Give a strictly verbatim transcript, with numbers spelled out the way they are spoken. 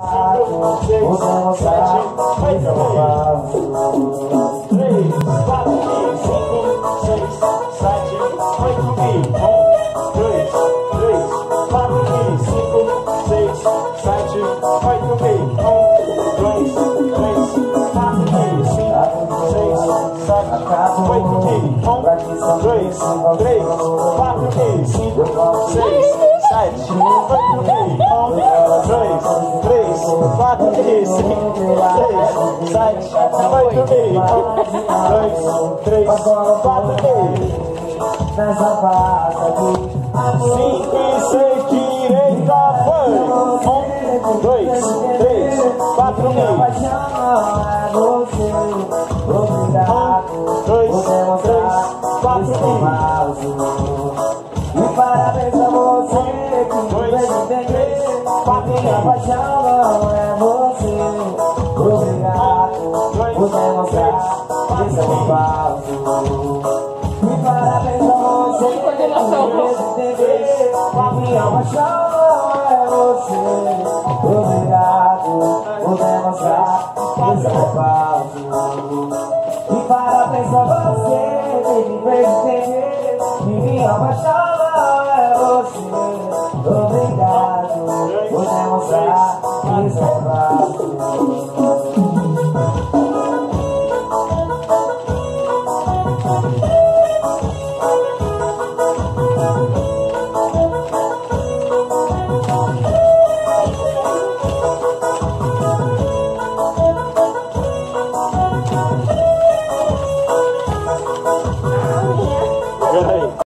Nessa passa aqui cinco e seis direita foi um, dois, três, quatro, meio um, dois, três, quatro, meio e parabéns a você com dois, três, quatro, minha paixão não é você obrigado por demonstrar que são falsos e parabéns a Obrigado por demonstrar que sou falso.